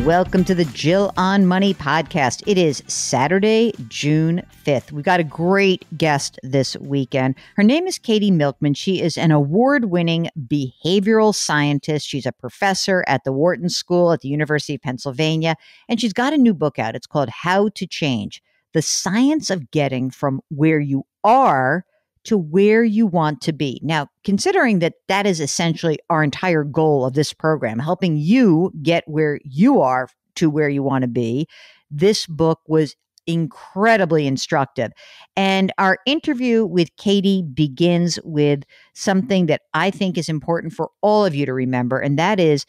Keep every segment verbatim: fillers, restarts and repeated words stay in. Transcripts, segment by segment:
Welcome to the Jill on Money podcast. It is Saturday, June fifth. We've got a great guest this weekend. Her name is Katy Milkman. She is an award-winning behavioral scientist. She's a professor at the Wharton School at the University of Pennsylvania, and she's got a new book out. It's called How to Change, The Science of Getting from Where You Are to Where You Want to Be. Now, considering that that is essentially our entire goal of this program, helping you get where you are to where you want to be, this book was incredibly instructive. And our interview with Katy begins with something that I think is important for all of you to remember, and that is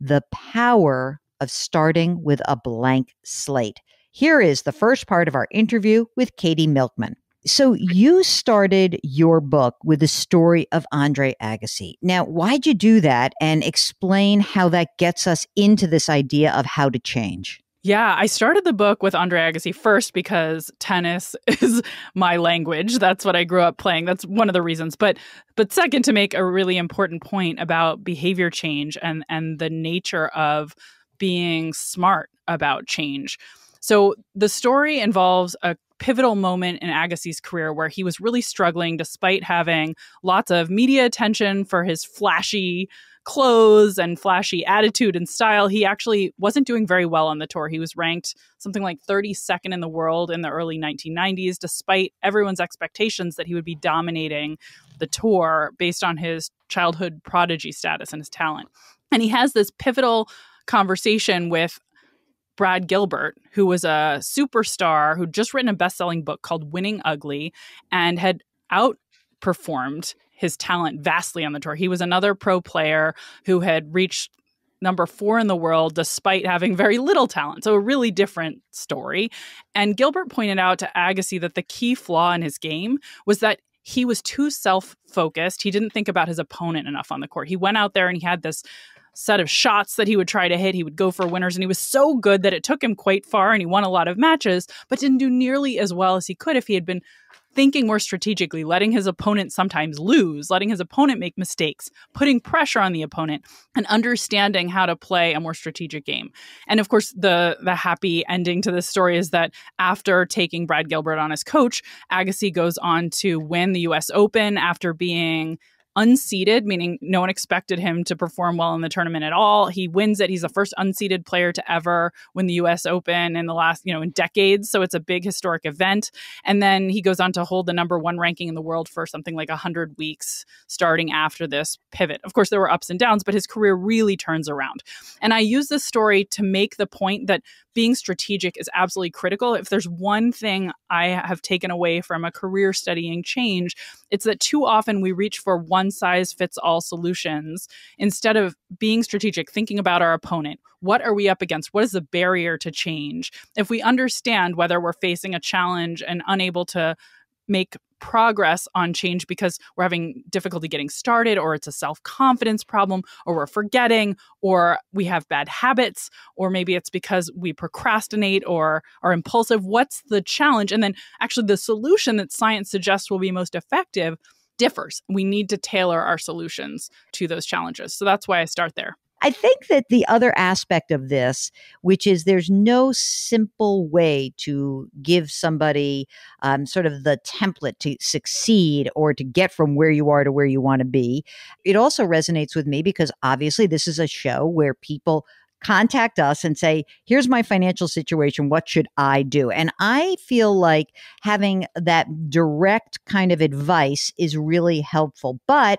the power of starting with a blank slate. Here is the first part of our interview with Katy Milkman. So you started your book with the story of Andre Agassi. Now, why'd you do that, and explain how that gets us into this idea of how to change? Yeah, I started the book with Andre Agassi first because tennis is my language. That's what I grew up playing. That's one of the reasons. But but second, to make a really important point about behavior change and, and the nature of being smart about change. So the story involves a pivotal moment in Agassi's career where he was really struggling despite having lots of media attention for his flashy clothes and flashy attitude and style. He actually wasn't doing very well on the tour. He was ranked something like thirty-second in the world in the early nineteen nineties, despite everyone's expectations that he would be dominating the tour based on his childhood prodigy status and his talent. And he has this pivotal conversation with Brad Gilbert, who was a superstar who'd just written a best-selling book called Winning Ugly and had outperformed his talent vastly on the tour. He was another pro player who had reached number four in the world despite having very little talent. So a really different story. And Gilbert pointed out to Agassi that the key flaw in his game was that he was too self-focused. He didn't think about his opponent enough on the court. He went out there and he had this set of shots that he would try to hit. He would go for winners, and he was so good that it took him quite far, and he won a lot of matches, but didn't do nearly as well as he could if he had been thinking more strategically, letting his opponent sometimes lose, letting his opponent make mistakes, putting pressure on the opponent, and understanding how to play a more strategic game. And of course, the the happy ending to this story is that after taking Brad Gilbert on as coach, Agassi goes on to win the U S Open after being unseeded, meaning no one expected him to perform well in the tournament at all. He wins it. He's the first unseeded player to ever win the U S Open in the last, you know, in decades. So it's a big historic event. And then he goes on to hold the number one ranking in the world for something like one hundred weeks starting after this pivot. Of course, there were ups and downs, but his career really turns around. And I use this story to make the point that being strategic is absolutely critical. If there's one thing I have taken away from a career studying change, it's that too often we reach for one size fits all solutions instead of being strategic, thinking about our opponent. What are we up against? What is the barrier to change? If we understand whether we're facing a challenge and unable to make progress on change because we're having difficulty getting started, or it's a self-confidence problem, or we're forgetting, or we have bad habits, or maybe it's because we procrastinate or are impulsive, what's the challenge? And then actually the solution that science suggests will be most effective differs. We need to tailor our solutions to those challenges. So that's why I start there. I think that the other aspect of this, which is there's no simple way to give somebody um, sort of the template to succeed or to get from where you are to where you want to be. It also resonates with me because obviously this is a show where people contact us and say, here's my financial situation. What should I do? And I feel like having that direct kind of advice is really helpful. But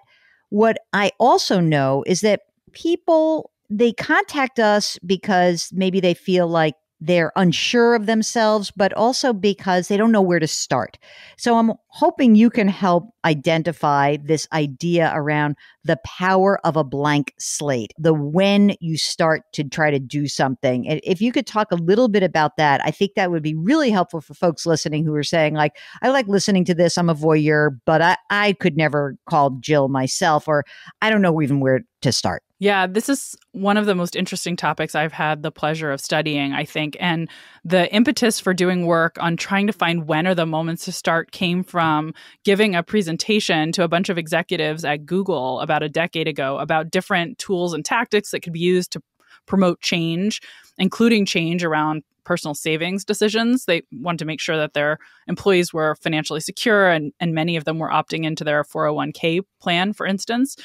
what I also know is that people, they contact us because maybe they feel like they're unsure of themselves, but also because they don't know where to start. So I'm hoping you can help identify this idea around the power of a blank slate, the when you start to try to do something. If you could talk a little bit about that, I think that would be really helpful for folks listening who are saying, like, I like listening to this, I'm a voyeur, but I, I could never call Jill myself, or I don't know even where to start. Yeah, this is one of the most interesting topics I've had the pleasure of studying, I think. And the impetus for doing work on trying to find when are the moments to start came from giving a presentation to a bunch of executives at Google about a decade ago about different tools and tactics that could be used to promote change, including change around personal savings decisions. They wanted to make sure that their employees were financially secure, and, and many of them were opting into their four oh one k plan, for instance.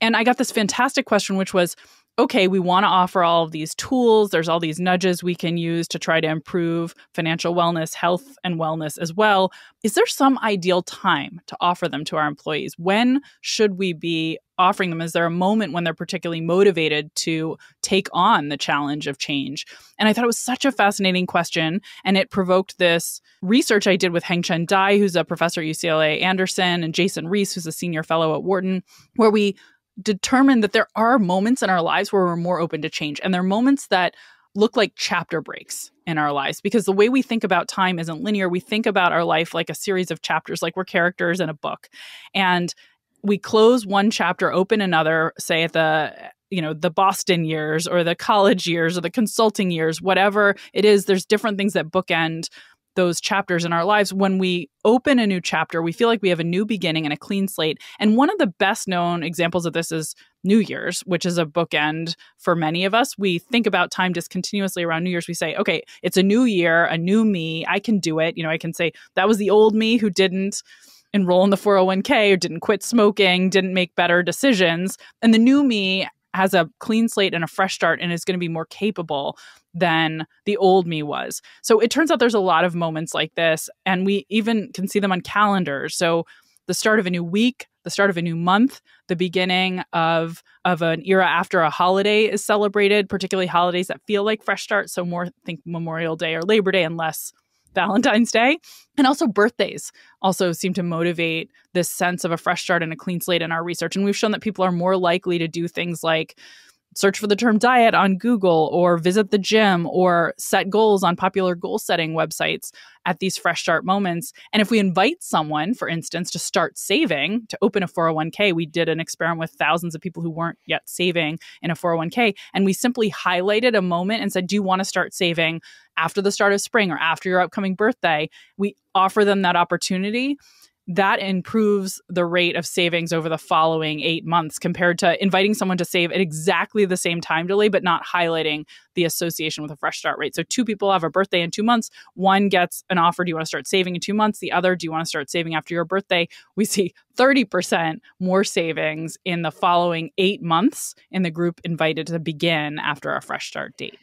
And I got this fantastic question, which was, okay, we want to offer all of these tools. There's all these nudges we can use to try to improve financial wellness, health and wellness as well. Is there some ideal time to offer them to our employees? When should we be offering them? Is there a moment when they're particularly motivated to take on the challenge of change? And I thought it was such a fascinating question. And it provoked this research I did with Hengchen Dai, who's a professor at U C L A Anderson, and Jason Reese, who's a senior fellow at Wharton, where we determined that there are moments in our lives where we're more open to change. And there are moments that look like chapter breaks in our lives, because the way we think about time isn't linear. We think about our life like a series of chapters, like we're characters in a book. And we close one chapter, open another, say at the, you know, the Boston years or the college years or the consulting years, whatever it is, there's different things that bookend those chapters in our lives. When we open a new chapter, we feel like we have a new beginning and a clean slate. And one of the best known examples of this is New Year's, which is a bookend for many of us. We think about time discontinuously around New Year's. We say, okay, it's a new year, a new me. I can do it. You know, I can say that was the old me who didn't enroll in the four oh one k or didn't quit smoking, didn't make better decisions. And the new me has a clean slate and a fresh start and is going to be more capable than the old me was. So it turns out there's a lot of moments like this, and we even can see them on calendars. So the start of a new week, the start of a new month, the beginning of, of an era after a holiday is celebrated, particularly holidays that feel like fresh starts. So more think Memorial Day or Labor Day and less Valentine's Day. And also birthdays also seem to motivate this sense of a fresh start and a clean slate in our research. And we've shown that people are more likely to do things like search for the term diet on Google or visit the gym or set goals on popular goal setting websites at these fresh start moments. And if we invite someone, for instance, to start saving, to open a four oh one k, we did an experiment with thousands of people who weren't yet saving in a four oh one k. And we simply highlighted a moment and said, do you want to start saving after the start of spring or after your upcoming birthday? We offer them that opportunity. That improves the rate of savings over the following eight months compared to inviting someone to save at exactly the same time delay, but not highlighting the association with a fresh start rate. So two people have a birthday in two months. One gets an offer, do you want to start saving in two months? The other, do you want to start saving after your birthday? We see thirty percent more savings in the following eight months in the group invited to begin after a fresh start date.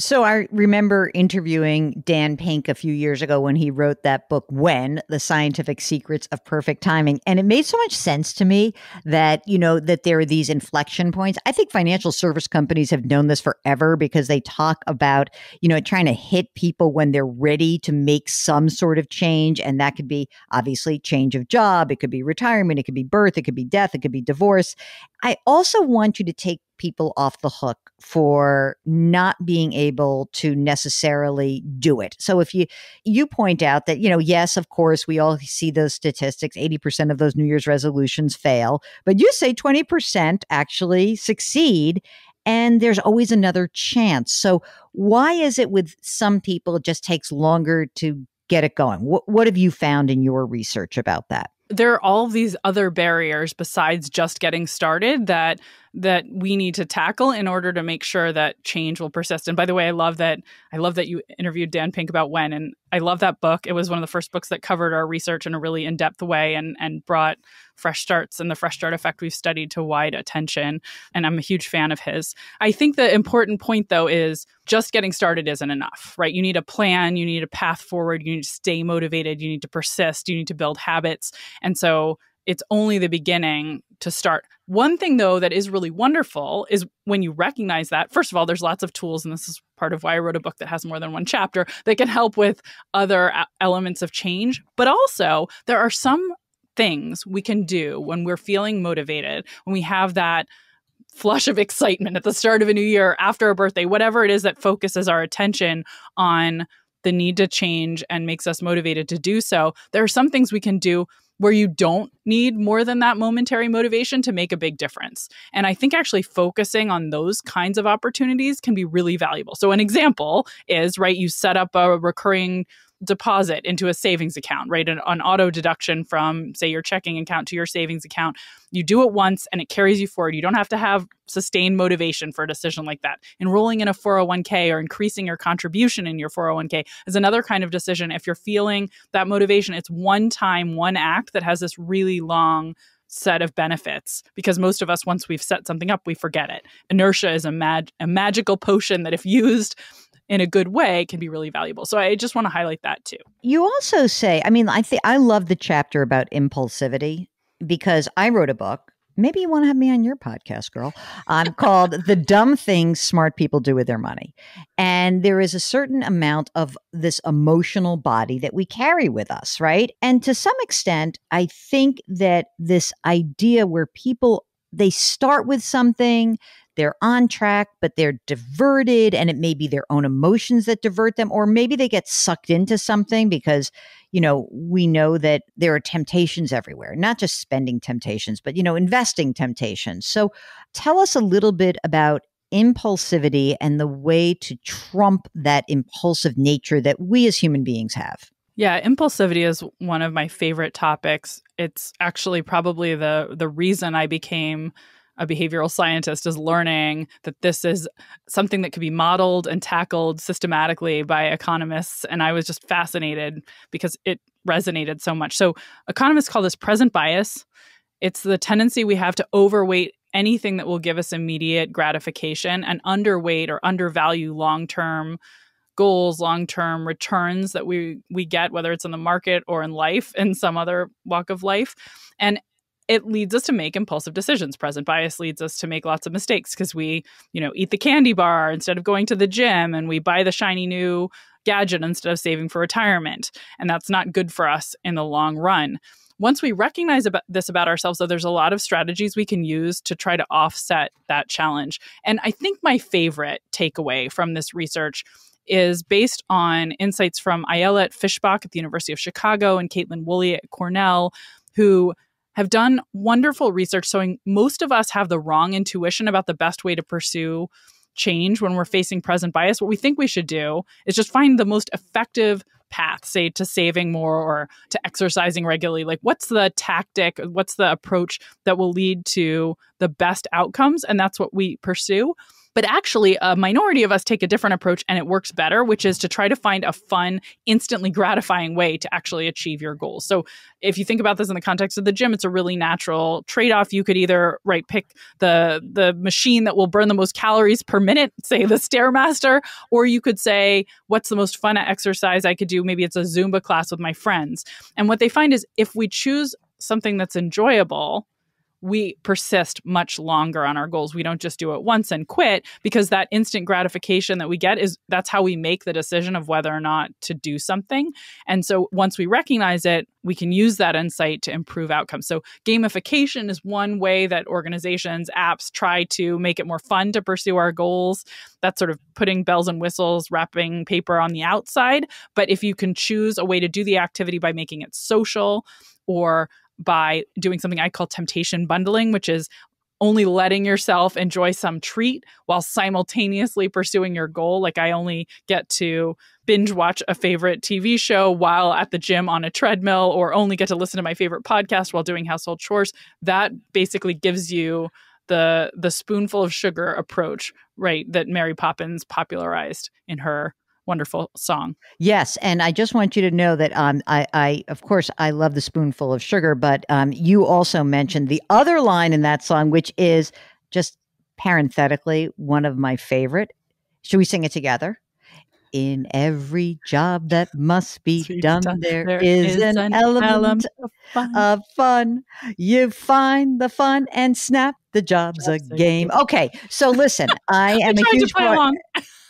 So I remember interviewing Dan Pink a few years ago when he wrote that book, When, The Scientific Secrets of Perfect Timing. And it made so much sense to me that, you know, that there are these inflection points. I think financial service companies have known this forever because they talk about, you know, trying to hit people when they're ready to make some sort of change. And that could be obviously change of job. It could be retirement. It could be birth. It could be death. It could be divorce. I also want you to take people off the hook for not being able to necessarily do it. So if you, you point out that, you know, yes, of course, we all see those statistics, eighty percent of those New Year's resolutions fail, but you say twenty percent actually succeed. And there's always another chance. So why is it with some people, it just takes longer to get it going? What, what have you found in your research about that? There are all these other barriers besides just getting started that that we need to tackle in order to make sure that change will persist. And by the way, I love that I love that you interviewed Dan Pink about When, and I love that book. It was one of the first books that covered our research in a really in-depth way and and brought fresh starts and the fresh start effect we've studied to wide attention. And I'm a huge fan of his. I think the important point, though, is just getting started isn't enough, right? You need a plan. You need a path forward. You need to stay motivated. You need to persist. You need to build habits. And so it's only the beginning to start. One thing, though, that is really wonderful is when you recognize that, first of all, there's lots of tools, and this is part of why I wrote a book that has more than one chapter, that can help with other elements of change. But also, there are some things we can do when we're feeling motivated, when we have that flush of excitement at the start of a new year, after a birthday, whatever it is that focuses our attention on the need to change and makes us motivated to do so. There are some things we can do where you don't need more than that momentary motivation to make a big difference. And I think actually focusing on those kinds of opportunities can be really valuable. So an example is, right, you set up a recurring deposit into a savings account, right? An, an auto deduction from, say, your checking account to your savings account. You do it once and it carries you forward. You don't have to have sustained motivation for a decision like that. Enrolling in a four oh one k or increasing your contribution in your four oh one k is another kind of decision. If you're feeling that motivation, it's one time, one act that has this really long set of benefits, because most of us, once we've set something up, we forget it. Inertia is a mag- a magical potion that if used in a good way can be really valuable. So I just want to highlight that too. You also say, I mean, I think I love the chapter about impulsivity, because I wrote a book. Maybe you want to have me on your podcast, girl. Um, called The Dumb Things Smart People Do With Their Money. And there is a certain amount of this emotional body that we carry with us, right? And to some extent, I think that this idea where people, they start with something, they're on track, but they're diverted, and it may be their own emotions that divert them, or maybe they get sucked into something because, you know, we know that there are temptations everywhere, not just spending temptations, but, you know, investing temptations. So tell us a little bit about impulsivity and the way to trump that impulsive nature that we as human beings have. Yeah, impulsivity is one of my favorite topics. It's actually probably the the reason I became a behavioral scientist, is learning that this is something that could be modeled and tackled systematically by economists. And I was just fascinated because it resonated so much. So economists call this present bias. It's the tendency we have to overweight anything that will give us immediate gratification and underweight or undervalue long-term goals, long-term returns that we we get, whether it's in the market or in life, in some other walk of life. And it leads us to make impulsive decisions. Present bias leads us to make lots of mistakes because we, you know, eat the candy bar instead of going to the gym, and we buy the shiny new gadget instead of saving for retirement. And that's not good for us in the long run. Once we recognize about this about ourselves, though, there's a lot of strategies we can use to try to offset that challenge. And I think my favorite takeaway from this research is based on insights from Ayelet Fischbach at the University of Chicago and Caitlin Woolley at Cornell, who have done wonderful research showing most of us have the wrong intuition about the best way to pursue change when we're facing present bias. What we think we should do is just find the most effective path, say, to saving more or to exercising regularly. Like, what's the tactic? What's the approach that will lead to the best outcomes? And that's what we pursue. But actually, a minority of us take a different approach and it works better, which is to try to find a fun, instantly gratifying way to actually achieve your goals. So if you think about this in the context of the gym, it's a really natural trade-off. You could either, right, pick the the machine that will burn the most calories per minute, say the Stairmaster, or you could say, what's the most fun exercise I could do? Maybe it's a Zumba class with my friends. And what they find is if we choose something that's enjoyable, we persist much longer on our goals. We don't just do it once and quit, because that instant gratification that we get is that's how we make the decision of whether or not to do something. And so once we recognize it, we can use that insight to improve outcomes. So gamification is one way that organizations, apps try to make it more fun to pursue our goals. That's sort of putting bells and whistles, wrapping paper on the outside. But if you can choose a way to do the activity by making it social, or by doing something I call temptation bundling, which is only letting yourself enjoy some treat while simultaneously pursuing your goal. Like, I only get to binge watch a favorite T V show while at the gym on a treadmill, or only get to listen to my favorite podcast while doing household chores. That basically gives you the the spoonful of sugar approach, right, that Mary Poppins popularized in her wonderful song. Yes. And I just want you to know that um, I, I, of course, I love the spoonful of sugar, but um, you also mentioned the other line in that song, which is just parenthetically one of my favorite. Should we sing it together? In every job that must be done, done, there, there is, is an, an element, element of, fun. of fun. You find the fun and snap the job's, job's a, game. a game. Okay, so listen, I am I a huge. Broad-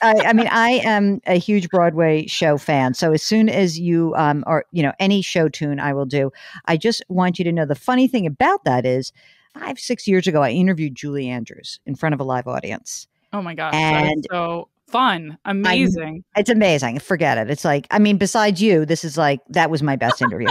I, I mean, I am a huge Broadway show fan. So as soon as you um, or you know any show tune, I will do. I just want you to know the funny thing about that is, five six years ago, I interviewed Julie Andrews in front of a live audience. Oh my gosh! And so. Fun. Amazing. I, it's amazing. Forget it. It's like, I mean, besides you, this is like, that was my best interview.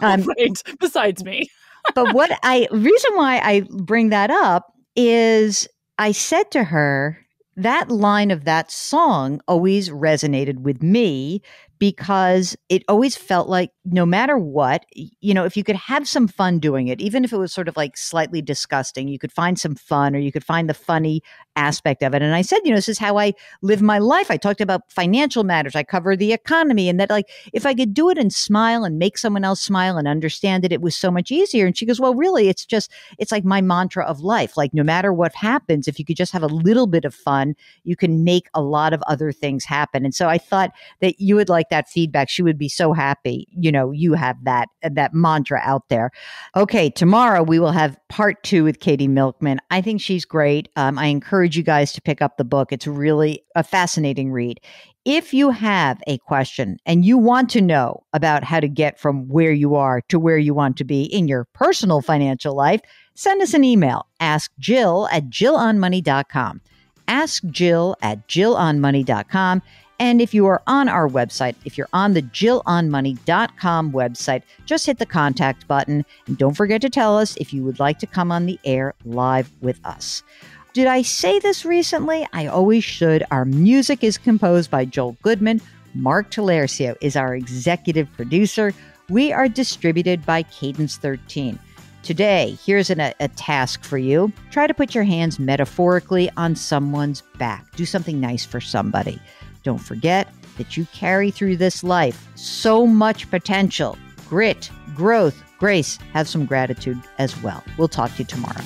Um, right. Besides me. But what I, reason why I bring that up is I said to her, that line of that song always resonated with me because it always felt like no matter what, you know, if you could have some fun doing it, even if it was sort of like slightly disgusting, you could find some fun or you could find the funny aspect of it. And I said, you know, this is how I live my life. I talked about financial matters. I cover the economy, and that like, if I could do it and smile and make someone else smile and understand it, it was so much easier. And she goes, well, really, it's just, it's like my mantra of life. Like no matter what happens, if you could just have a little bit of fun, you can make a lot of other things happen. And so I thought that you would like that feedback. She would be so happy. You know, you have that, that mantra out there. Okay. Tomorrow we will have part two with Katy Milkman. I think she's great. Um, I encourage you guys to pick up the book. It's really a fascinating read. If you have a question and you want to know about how to get from where you are to where you want to be in your personal financial life, send us an email. Ask Jill at jill on money dot com. Ask Jill at jill on money dot com. And if you are on our website, if you're on the jill on money dot com website, just hit the contact button. And don't forget to tell us if you would like to come on the air live with us. Did I say this recently? I always should. Our music is composed by Joel Goodman. Mark Tolercio is our executive producer. We are distributed by Cadence thirteen. Today, here's an, a, a task for you. Try to put your hands metaphorically on someone's back. Do something nice for somebody. Don't forget that you carry through this life so much potential, grit, growth, grace. Have some gratitude as well. We'll talk to you tomorrow.